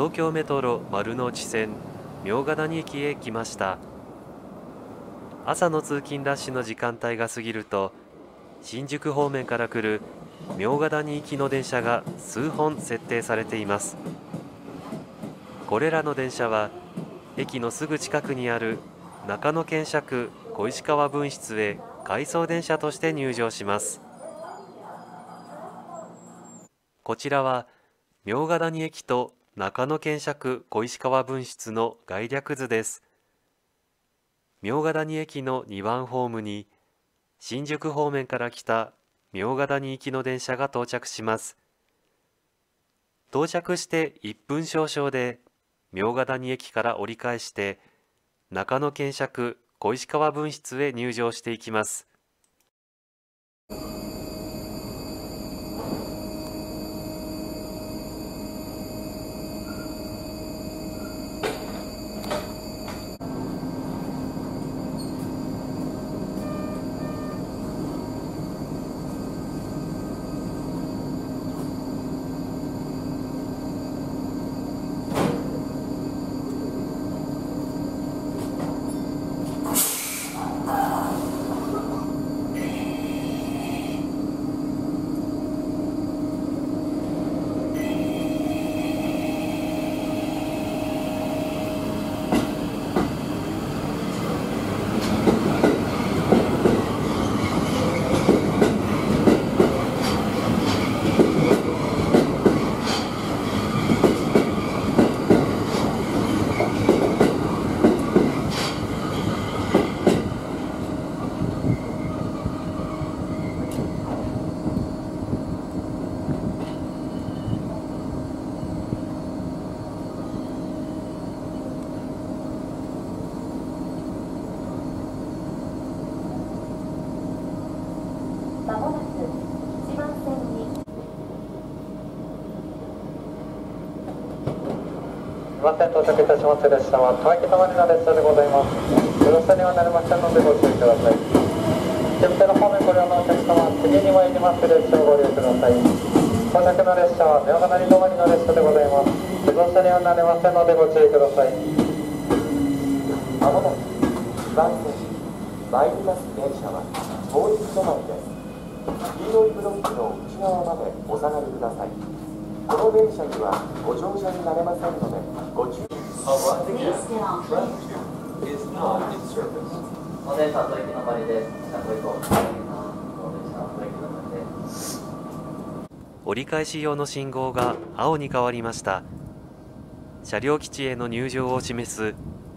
東京メトロ丸の内線茗ヶ谷駅へ来ました。朝の通勤ラッシュの時間帯が過ぎると、新宿方面から来る茗ヶ谷行きの電車が数本設定されています。これらの電車は駅のすぐ近くにある中野検車区小石川分室へ回送電車として入場します。こちらは茗ヶ谷駅と中野検車区小石川分室の概略図です。茗ヶ谷駅の2番ホームに新宿方面から来た茗ヶ谷行きの電車が到着します。到着して1分少々で茗ヶ谷駅から折り返して中野検車区小石川分室へ入場していきます。到着いたしました列車は川北までの列車でございます。よろしくお願いになりましたのでご注意ください。北の方面ご利用のお客様、次に参ります列車をご利用ください。到着の列車は茗ヶ谷止まりの列車でございます。よろしくお願いになりましたのでご注意ください。まもなく番線参ります電車は東京止まりです。黄色いブロックの内側までお下がりください。この電車にはご乗車になれませんのでご注意ください。お電車は東京止まりです。折り返し用の信号が青に変わりました。車両基地への入場を示す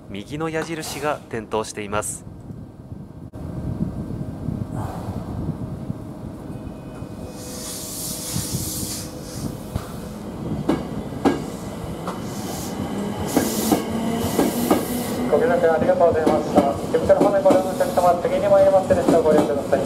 右の矢印が点灯しています。ありがとうございました。キャプテン方面ご利用のお客様、次に参ります列車をご利用ください。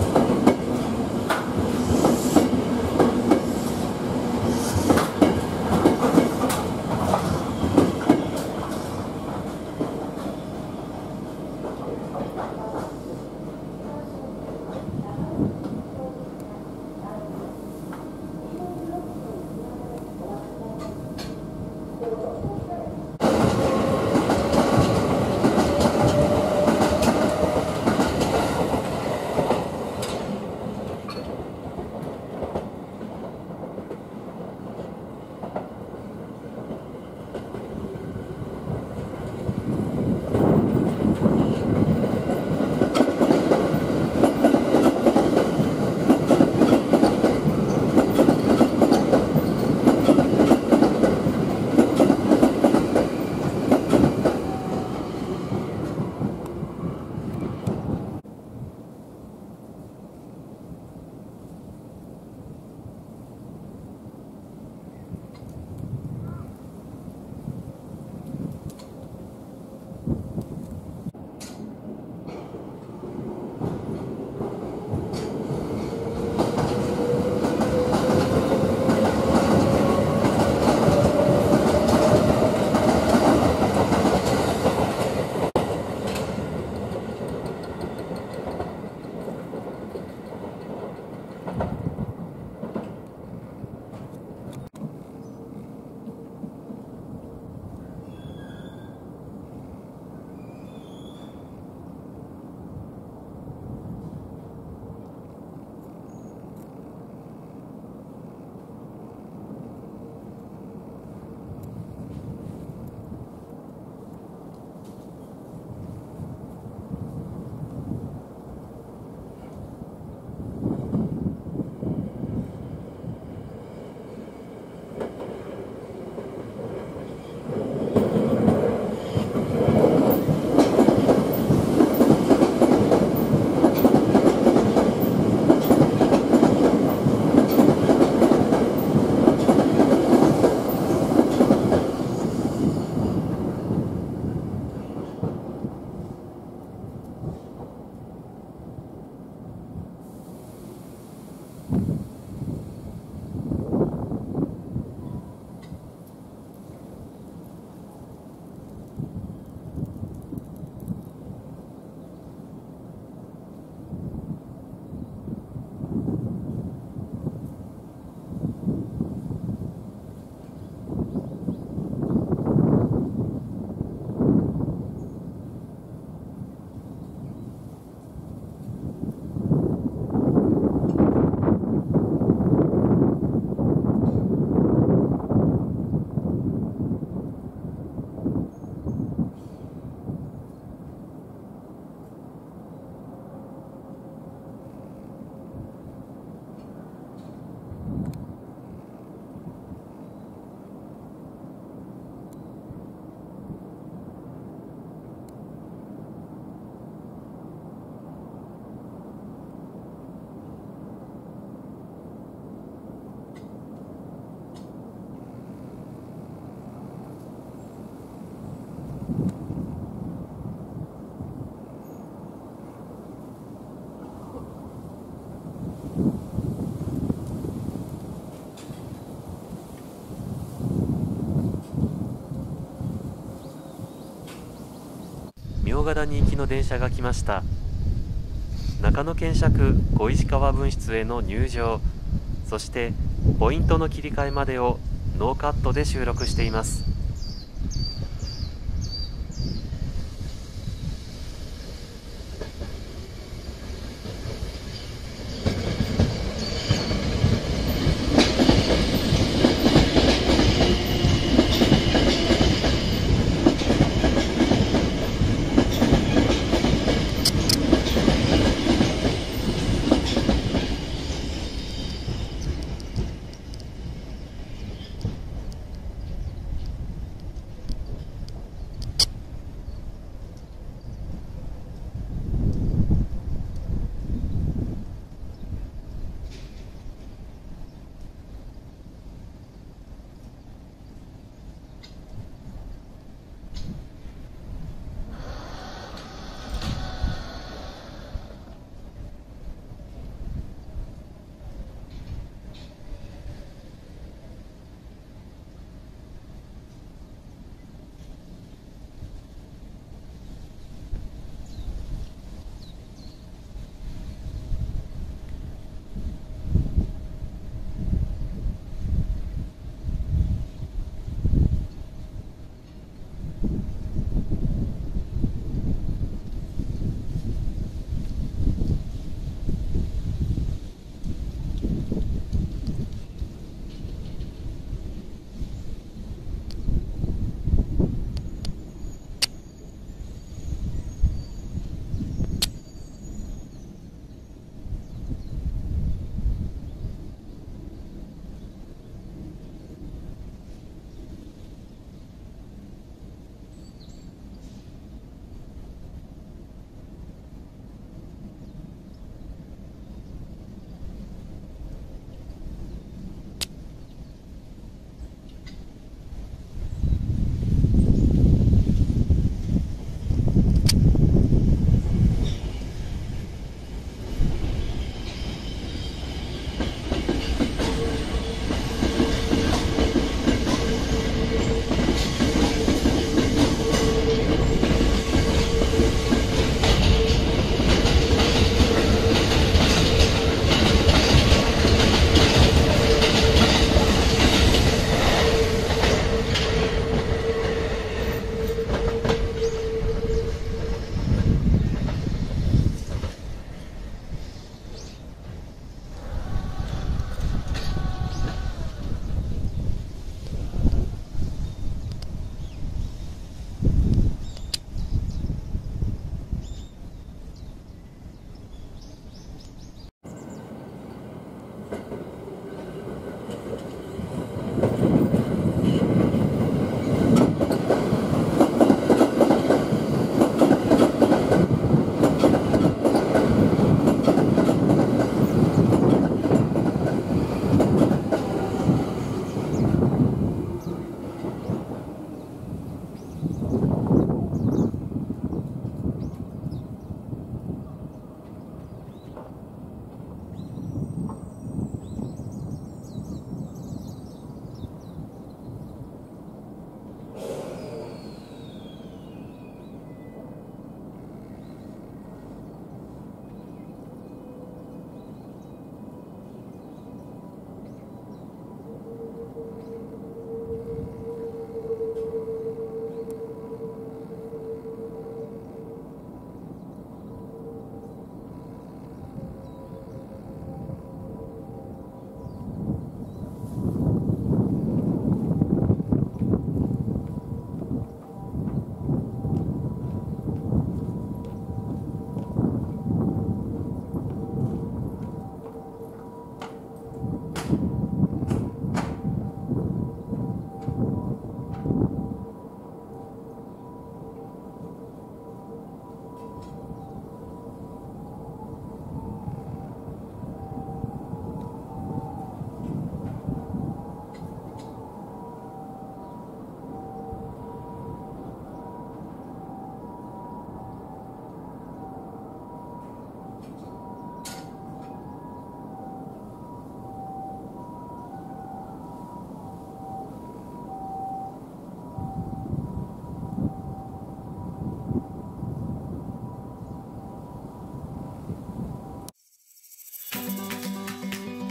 茗ヶ谷行きの電車が来ました。中野検車区小石川分室への入場、そしてポイントの切り替えまでをノーカットで収録しています。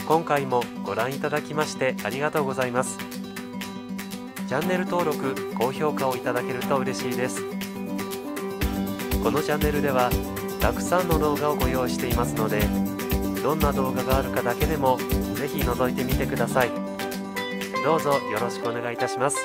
今回もご覧いただきましてありがとうございます。チャンネル登録・高評価をいただけると嬉しいです。このチャンネルではたくさんの動画をご用意していますので、どんな動画があるかだけでもぜひ覗いてみてください。どうぞよろしくお願いいたします。